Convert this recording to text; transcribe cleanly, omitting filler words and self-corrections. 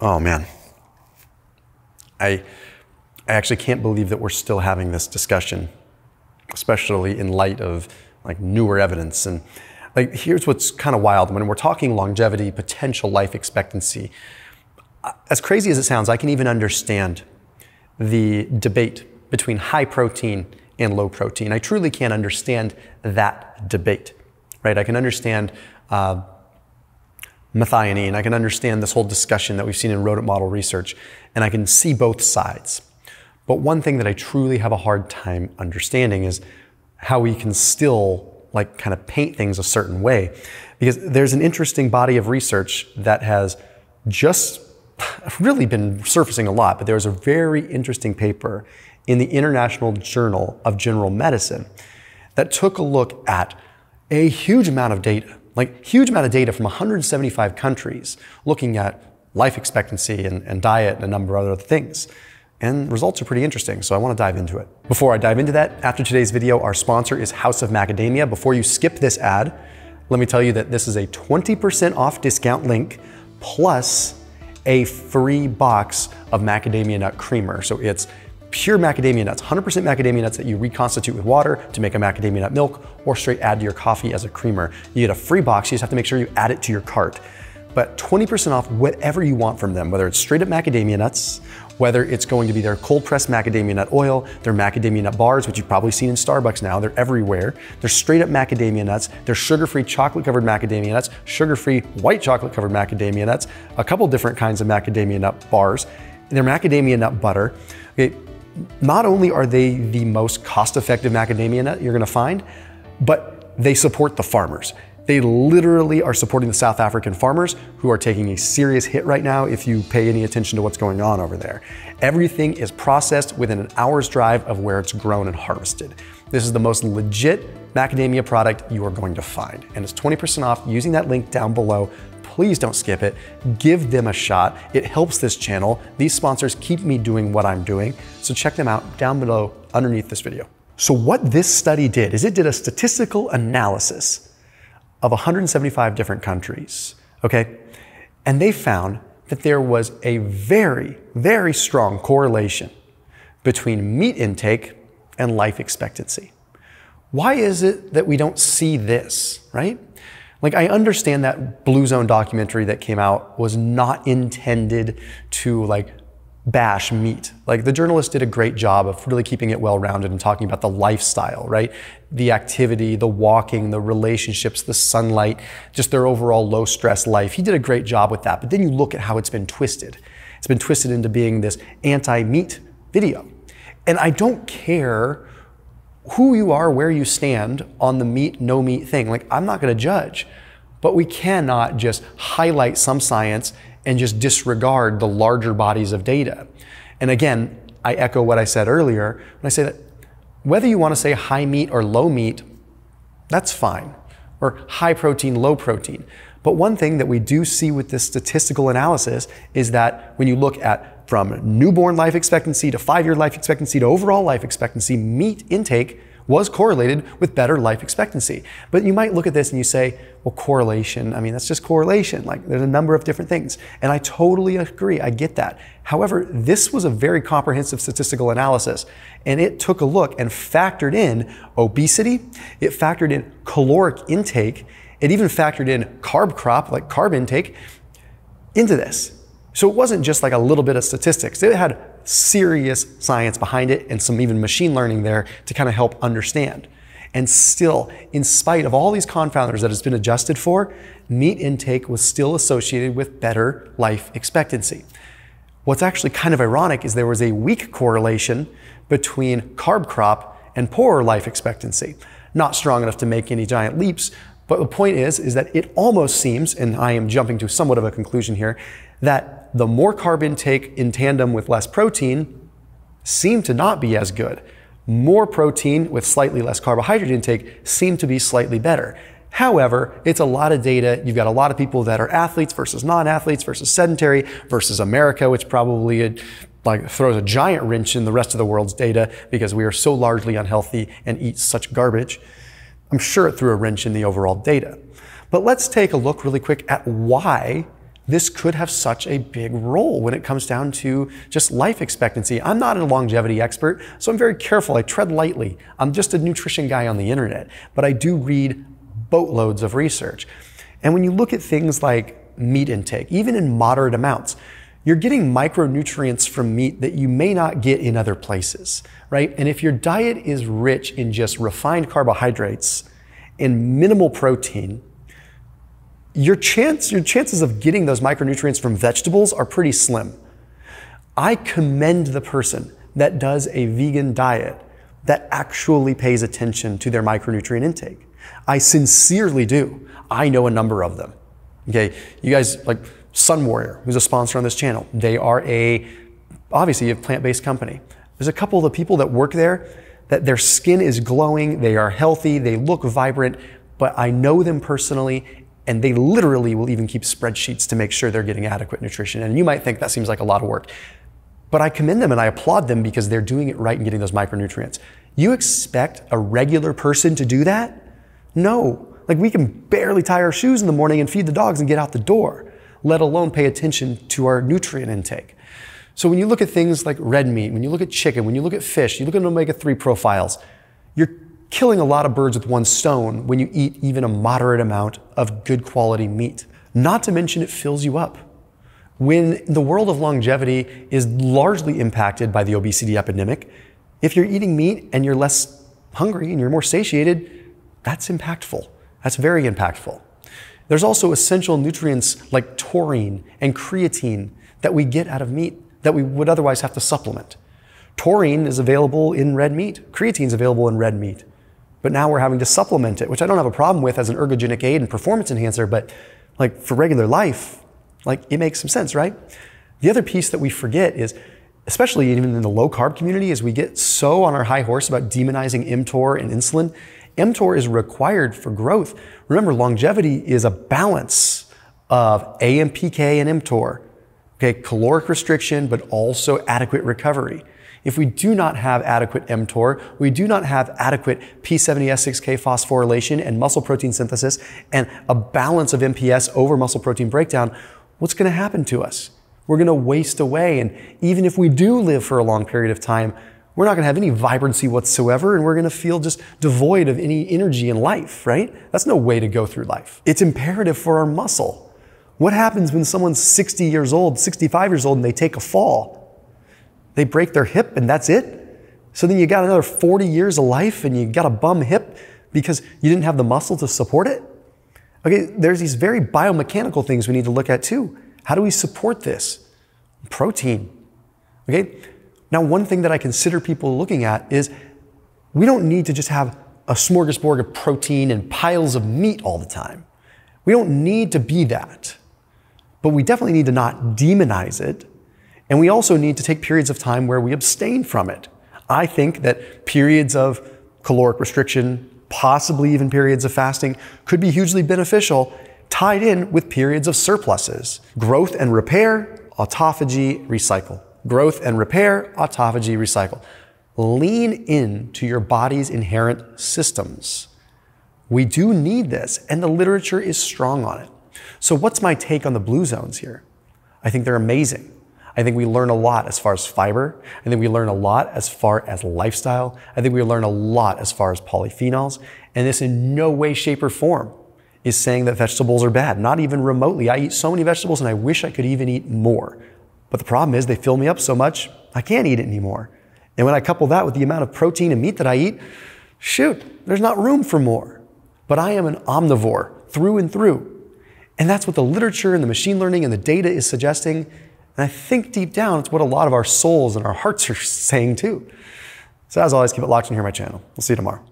Oh man, I actually can't believe that we're still having this discussion, especially in light of like newer evidence. And like, here's what's kind of wild. When we're talking longevity, potential life expectancy, as crazy as it sounds, I can even understand the debate between high protein and low protein. I truly can't understand that debate, right? I can understand methionine. I can understand this whole discussion that we've seen in rodent model research, and I can see both sides. But one thing that I truly have a hard time understanding is how we can still like kind of paint things a certain way, because there's an interesting body of research that has just really been surfacing a lot, but there was a very interesting paper in the International Journal of General Medicine that took a look at a huge amount of data, like huge amount of data from 175 countries, looking at life expectancy and diet and a number of other things. And results are pretty interesting, so I want to dive into it. Before I dive into that, after today's video, our sponsor is House of Macadamia. Before you skip this ad, let me tell you that this is a 20% off discount link plus a free box of macadamia nut creamer. So it's pure macadamia nuts, 100% macadamia nuts that you reconstitute with water to make a macadamia nut milk, or straight add to your coffee as a creamer. You get a free box, you just have to make sure you add it to your cart. But 20% off whatever you want from them, whether it's straight up macadamia nuts, whether it's going to be their cold pressed macadamia nut oil, their macadamia nut bars, which you've probably seen in Starbucks now, they're everywhere. They're straight up macadamia nuts, they're sugar-free chocolate covered macadamia nuts, sugar-free white chocolate covered macadamia nuts, a couple different kinds of macadamia nut bars, and their macadamia nut butter. Okay, not only are they the most cost-effective macadamia nut you're gonna find, but they support the farmers. They literally are supporting the South African farmers who are taking a serious hit right now if you pay any attention to what's going on over there. Everything is processed within an hour's drive of where it's grown and harvested. This is the most legit macadamia product you are going to find. And it's 20% off using that link down below. Please don't skip it. Give them a shot. It helps this channel. These sponsors keep me doing what I'm doing. So check them out down below underneath this video. So what this study did is it did a statistical analysis of 175 different countries, okay? And they found that there was a very, very strong correlation between meat intake and life expectancy. Why is it that we don't see this, right? Like, I understand that Blue Zone documentary that came out was not intended to like bash meat. Like, the journalist did a great job of really keeping it well-rounded and talking about the lifestyle, right? The activity, the walking, the relationships, the sunlight, just their overall low-stress life. He did a great job with that. But then you look at how it's been twisted. It's been twisted into being this anti-meat video. And I don't care who you are, where you stand on the meat, no meat thing. Like, I'm not gonna judge. But we cannot just highlight some science and just disregard the larger bodies of data. And again, I echo what I said earlier when I say that whether you want to say high meat or low meat, that's fine, or high protein, low protein. But one thing that we do see with this statistical analysis is that when you look at from newborn life expectancy to 5-year life expectancy to overall life expectancy, meat intake was correlated with better life expectancy. But you might look at this and you say, well, correlation, I mean, that's just correlation. Like, there's a number of different things. And I totally agree, I get that. However, this was a very comprehensive statistical analysis, and it took a look and factored in obesity, it factored in caloric intake, it even factored in carb crop, like carb intake, into this. So it wasn't just like a little bit of statistics. It had serious science behind it and some even machine learning there to kind of help understand. And still, in spite of all these confounders that it's been adjusted for, meat intake was still associated with better life expectancy. What's actually kind of ironic is there was a weak correlation between carb crop and poorer life expectancy. Not strong enough to make any giant leaps, but the point is that it almost seems, and I am jumping to somewhat of a conclusion here, that the more carb intake in tandem with less protein seemed to not be as good. More protein with slightly less carbohydrate intake seemed to be slightly better. However, it's a lot of data. You've got a lot of people that are athletes versus non-athletes versus sedentary versus America, which probably like throws a giant wrench in the rest of the world's data because we are so largely unhealthy and eat such garbage. I'm sure it threw a wrench in the overall data. But let's take a look really quick at why this could have such a big role when it comes down to just life expectancy. I'm not a longevity expert, so I'm very careful. I tread lightly. I'm just a nutrition guy on the internet, but I do read boatloads of research. And when you look at things like meat intake, even in moderate amounts, you're getting micronutrients from meat that you may not get in other places, right? And if your diet is rich in just refined carbohydrates and minimal protein, your chances of getting those micronutrients from vegetables are pretty slim. I commend the person that does a vegan diet that actually pays attention to their micronutrient intake. I sincerely do. I know a number of them. Okay, you guys, like Sun Warrior, who's a sponsor on this channel. They are obviously a plant-based company. There's a couple of the people that work there that their skin is glowing, they are healthy, they look vibrant, but I know them personally, and they literally will even keep spreadsheets to make sure they're getting adequate nutrition. And you might think that seems like a lot of work, but I commend them and I applaud them because they're doing it right and getting those micronutrients. You expect a regular person to do that? No, like we can barely tie our shoes in the morning and feed the dogs and get out the door, let alone pay attention to our nutrient intake. So when you look at things like red meat, when you look at chicken, when you look at fish, you look at omega-3 profiles, you're killing a lot of birds with one stone when you eat even a moderate amount of good quality meat. Not to mention it fills you up. When the world of longevity is largely impacted by the obesity epidemic, if you're eating meat and you're less hungry and you're more satiated, that's impactful. That's very impactful. There's also essential nutrients like taurine and creatine that we get out of meat that we would otherwise have to supplement. Taurine is available in red meat. Creatine is available in red meat. But now we're having to supplement it, which I don't have a problem with as an ergogenic aid and performance enhancer, but like for regular life, like it makes some sense, right? The other piece that we forget is, especially even in the low carb community, is we get so on our high horse about demonizing mTOR and insulin. mTOR is required for growth. Remember, longevity is a balance of AMPK and mTOR. Okay, caloric restriction, but also adequate recovery. If we do not have adequate mTOR, we do not have adequate P70S6K phosphorylation and muscle protein synthesis and a balance of MPS over muscle protein breakdown, what's going to happen to us? We're going to waste away, and even if we do live for a long period of time, we're not going to have any vibrancy whatsoever, and we're going to feel just devoid of any energy in life, right? That's no way to go through life. It's imperative for our muscle. What happens when someone's 60 years old, 65 years old, and they take a fall? They break their hip and that's it? So then you got another 40 years of life and you got a bum hip because you didn't have the muscle to support it? Okay, there's these very biomechanical things we need to look at too. How do we support this? Protein. Okay, now one thing that I consider people looking at is we don't need to just have a smorgasbord of protein and piles of meat all the time. We don't need to be that. But we definitely need to not demonize it, and we also need to take periods of time where we abstain from it. I think that periods of caloric restriction, possibly even periods of fasting, could be hugely beneficial, tied in with periods of surpluses. Growth and repair, autophagy, recycle. Growth and repair, autophagy, recycle. Lean into your body's inherent systems. We do need this, and the literature is strong on it. So what's my take on the Blue Zones here? I think they're amazing. I think we learn a lot as far as fiber. I think we learn a lot as far as lifestyle. I think we learn a lot as far as polyphenols. And this in no way, shape, or form is saying that vegetables are bad, not even remotely. I eat so many vegetables and I wish I could even eat more. But the problem is they fill me up so much, I can't eat it anymore. And when I couple that with the amount of protein and meat that I eat, shoot, there's not room for more. But I am an omnivore through and through. And that's what the literature and the machine learning and the data is suggesting. And I think deep down, it's what a lot of our souls and our hearts are saying too. So as always, keep it locked in here on my channel. We'll see you tomorrow.